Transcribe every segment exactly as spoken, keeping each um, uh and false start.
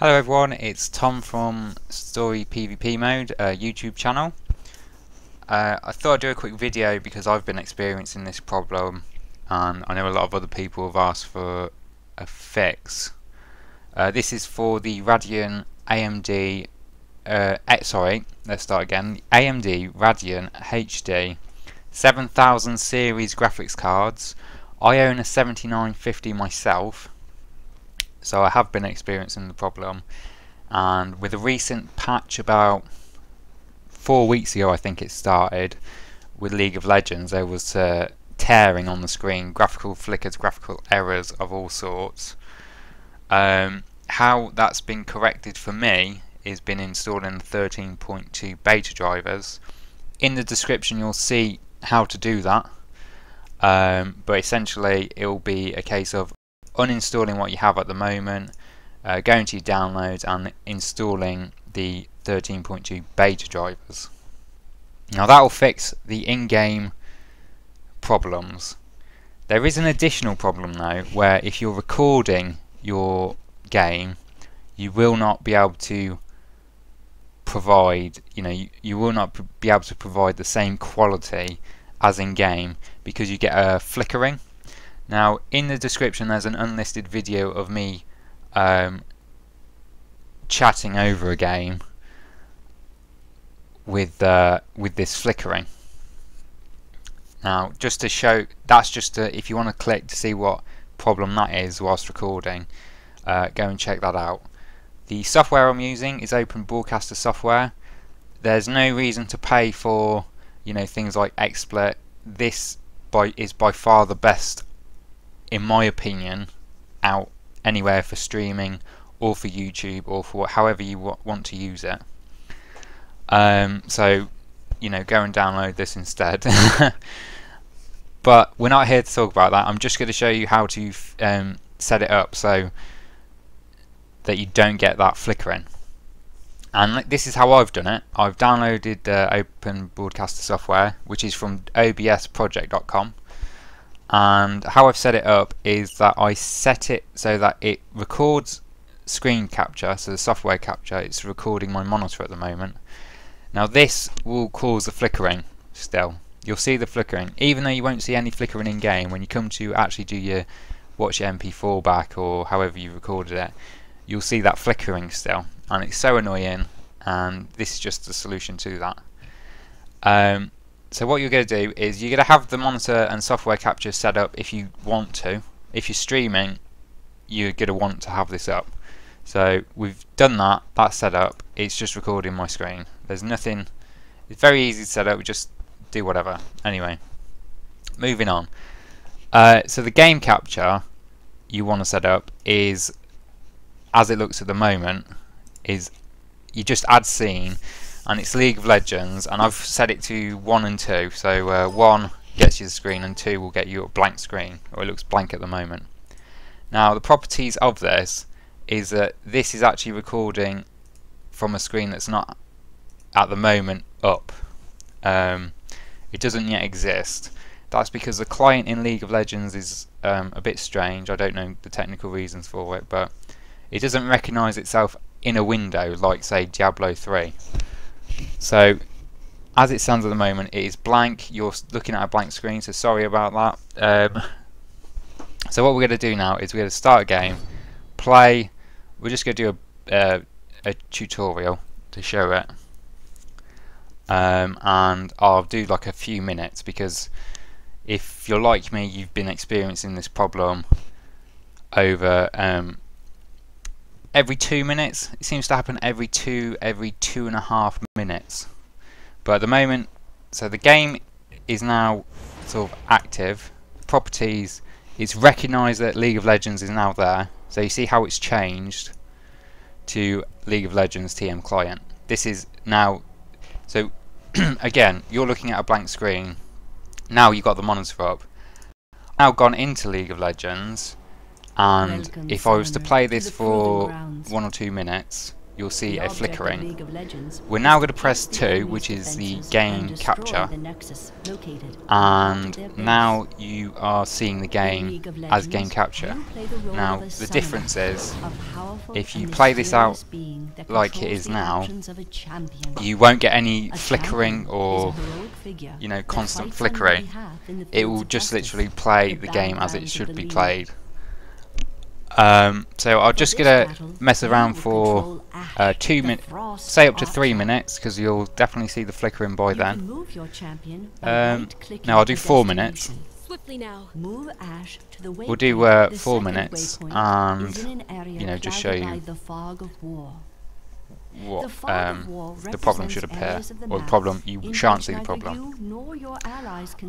Hello everyone, it's Tom from Story PvP Mode, uh, YouTube channel. Uh, I thought I'd do a quick video because I've been experiencing this problem and I know a lot of other people have asked for a fix. Uh, this is for the Radeon A M D, uh, sorry, let's start again, A M D Radeon H D seven thousand series graphics cards. I own a seventy-nine fifty myself. So I have been experiencing the problem, and with a recent patch about four weeks ago I think it started with League of Legends, there was uh, tearing on the screen, graphical flickers, graphical errors of all sorts. Um, how that's been corrected for me is been installed in thirteen point two beta drivers. In the description you'll see how to do that, um, but essentially it will be a case of uninstalling what you have at the moment, uh, going to your downloads and installing the thirteen point two beta drivers. Now that will fix the in-game problems. There is an additional problem though, where if you're recording your game you will not be able to provide, you know, you, you will not be able to provide the same quality as in-game because you get a uh, flickering. Now in the description there's an unlisted video of me um, chatting over a game with uh, with this flickering. Now just to show, that's just to, if you want to click to see what problem that is whilst recording, uh, go and check that out. The software I'm using is Open Broadcaster Software. There's no reason to pay for, you know, things like XSplit. This by, is by far the best, in my opinion, out anywhere for streaming or for YouTube or for however you w want to use it. Um, so, you know, go and download this instead. But we're not here to talk about that. I'm just going to show you how to f um, set it up so that you don't get that flickering. And this is how I've done it. I've downloaded uh, Open Broadcaster Software, which is from O B S project dot com. And how I've set it up is that I set it so that it records screen capture, so the software capture, it's recording my monitor at the moment. Now this will cause the flickering still. You'll see the flickering, even though you won't see any flickering in game. When you come to actually do your watch your M P four back or however you recorded it, you'll see that flickering still, and it's so annoying, and this is just the solution to that. Um, So what you're going to do is you're going to have the monitor and software capture set up if you want to. If you're streaming, you're going to want to have this up. So we've done that, that's set up, it's just recording my screen. There's nothing, it's very easy to set up, we just do whatever. Anyway, moving on. Uh, so the game capture you want to set up is, as it looks at the moment, is you just add scene. And it's League of Legends, and I've set it to one and two, so uh, one gets you the screen and two will get you a blank screen, or it looks blank at the moment. Now the properties of this is that this is actually recording from a screen that's not at the moment up. Um, it doesn't yet exist. That's because the client in League of Legends is um, a bit strange. I don't know the technical reasons for it, but it doesn't recognise itself in a window like say Diablo three. So as it stands at the moment it is blank, you're looking at a blank screen, so sorry about that. Um, so what we're going to do now is we're going to start a game, play, we're just going to do a, uh, a tutorial to show it, um, and I'll do like a few minutes because if you're like me you've been experiencing this problem over um, every two minutes. It seems to happen every two every two and a half minutes, but at the moment, so the game is now sort of active, properties, it's recognized that League of Legends is now there, so you see how it's changed to League of Legends T M client. This is now, so again you're looking at a blank screen, now you've got the monitor up, now gone into League of Legends. And if I was to play this for one or two minutes, you'll see a flickering. We're now going to press two, which is the game capture, and now you are seeing the game as game capture. Now the difference is, if you play this out like it is now, you won't get any flickering or, you know, constant flickering. It will just literally play the game as it should be played. Um, so I'm just going to mess around for uh, two minutes, say up to three minutes, because you'll definitely see the flickering by then. Um, now I'll do four minutes. We'll do uh, four minutes, and you know, just show you what um, the problem should appear, or the problem you shan't see the problem.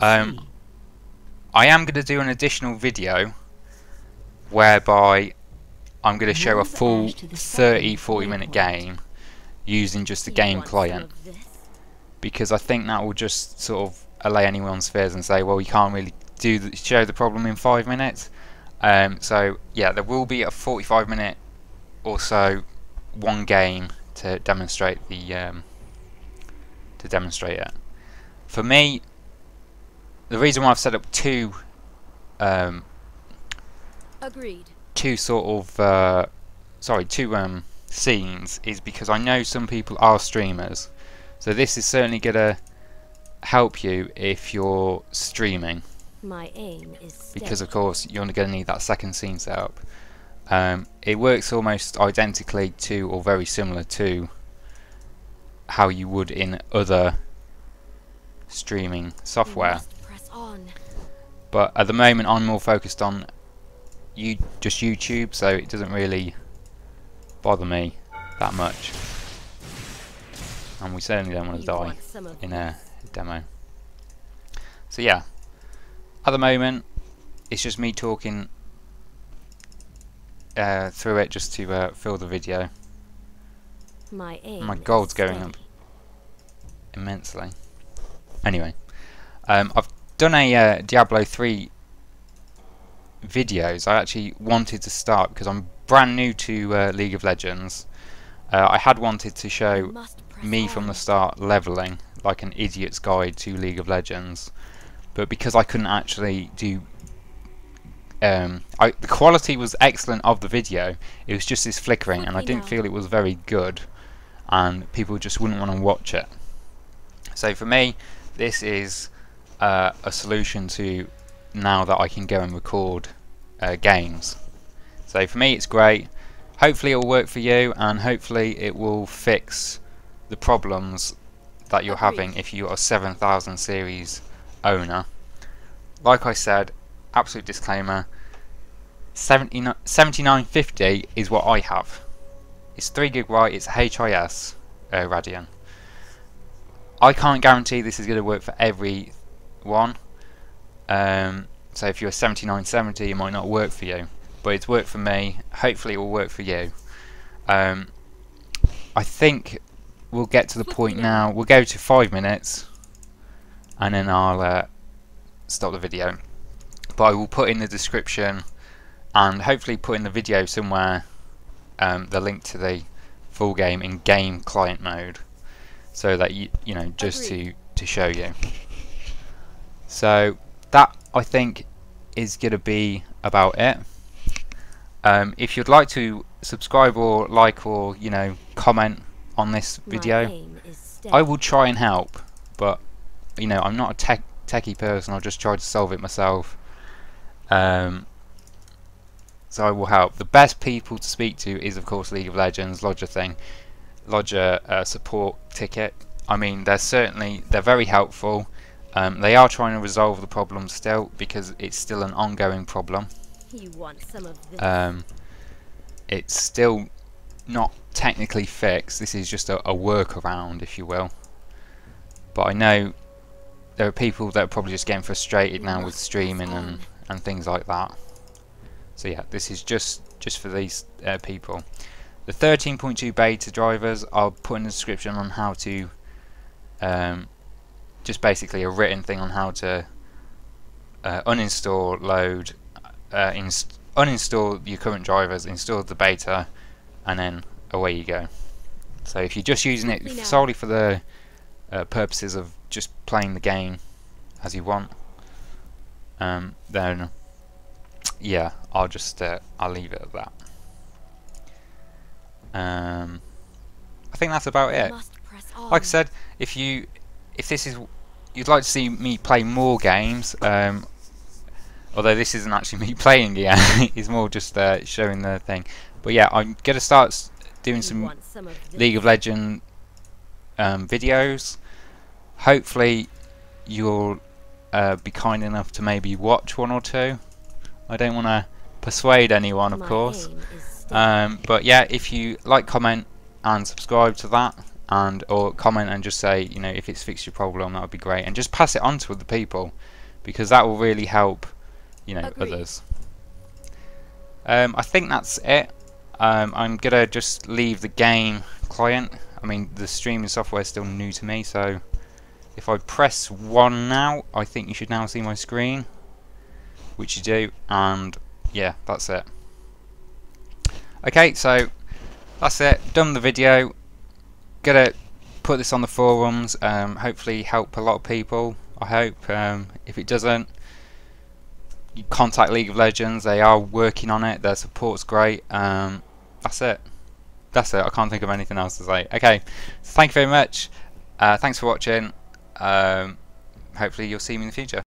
Um, I am going to do an additional video whereby I'm going to show a full thirty forty minute game using just the game client, because I think that will just sort of allay anyone's fears and say, well, you can't really do the, show the problem in five minutes. Um, so yeah, there will be a forty-five minute or so one game to demonstrate the um, to demonstrate it. For me, the reason why I've set up two um, Agreed. Two sort of, uh, sorry, two um, scenes is because I know some people are streamers, so this is certainly gonna help you if you're streaming. My aim is because of course you're gonna need that second scene set up. Um, it works almost identically to, or very similar to, how you would in other streaming software. Press on. But at the moment, I'm more focused on You just YouTube, so it doesn't really bother me that much, and we certainly don't want to die in a demo. So yeah, at the moment it's just me talking uh, through it just to uh, fill the video. My, My gold's going up immensely. Anyway, um, I've done a uh, Diablo three videos. I actually wanted to start, because I'm brand new to uh, League of Legends. Uh, I had wanted to show me from the start leveling, like an idiot's guide to League of Legends, but because I couldn't actually do, um, I, the quality was excellent of the video. It was just this flickering, and I didn't feel it was very good, and people just wouldn't want to watch it. So for me, this is uh, a solution to now that I can go and record uh, games. So for me it's great. Hopefully it will work for you, and hopefully it will fix the problems that you're having if you are a seven thousand series owner. Like I said, absolute disclaimer, seventy-nine fifty is what I have. It's three gig wide, it's H I S uh, Radeon. I can't guarantee this is going to work for everyone. Um, so if you're seventy-nine seventy, it might not work for you, but it's worked for me. Hopefully it will work for you. um, I think we'll get to the point now. We'll go to five minutes, and then I'll uh, stop the video, but I will put in the description, and hopefully put in the video somewhere, um, the link to the full game in game client mode, so that you, you know, just to, to show you. So that, I think, is going to be about it. Um, if you'd like to subscribe or like, or, you know, comment on this video, I will try and help, but, you know, I'm not a tech techie person. I'll just try to solve it myself. Um, so I will help. The best people to speak to is, of course, League of Legends. Lodge a thing, lodge a uh, support ticket. I mean, they're certainly, they're very helpful. Um, they are trying to resolve the problem still, because it's still an ongoing problem. You want some of this. Um, it's still not technically fixed. This is just a, a workaround, if you will. But I know there are people that are probably just getting frustrated now with streaming and, and things like that. So yeah, this is just, just for these uh, people. The thirteen point two beta drivers, I'll put in the description on how to... Um, just basically a written thing on how to uh, uninstall, load, uh, inst uninstall your current drivers, install the beta, and then away you go. So if you're just using it solely for the uh, purposes of just playing the game as you want, um, then yeah, I'll just uh, I'll leave it at that. Um, I think that's about it. Like I said, if you if this is you'd like to see me play more games, um, although this isn't actually me playing the game, it's more just uh, showing the thing. But yeah, I'm gonna start doing some, some of League of Legends um, videos. Hopefully, you'll uh, be kind enough to maybe watch one or two. I don't want to persuade anyone, of My course. Um, but yeah, if you like, comment and subscribe to that, and or comment and just say, you know, if it's fixed your problem, that would be great, and just pass it on to other people, because that will really help, you know, Agreed. others. Um, I think that's it. Um, I'm gonna just leave the game client. I mean, the streaming software is still new to me, so if I press one now, I think you should now see my screen, which you do, and yeah, that's it. Okay, so that's it. Done the video. Gonna put this on the forums. Um, hopefully, help a lot of people. I hope. Um, if it doesn't, you contact League of Legends. They are working on it. Their support's great. Um, that's it. That's it. I can't think of anything else to say. Okay. Thank you very much. Uh, thanks for watching. Um, hopefully, you'll see me in the future.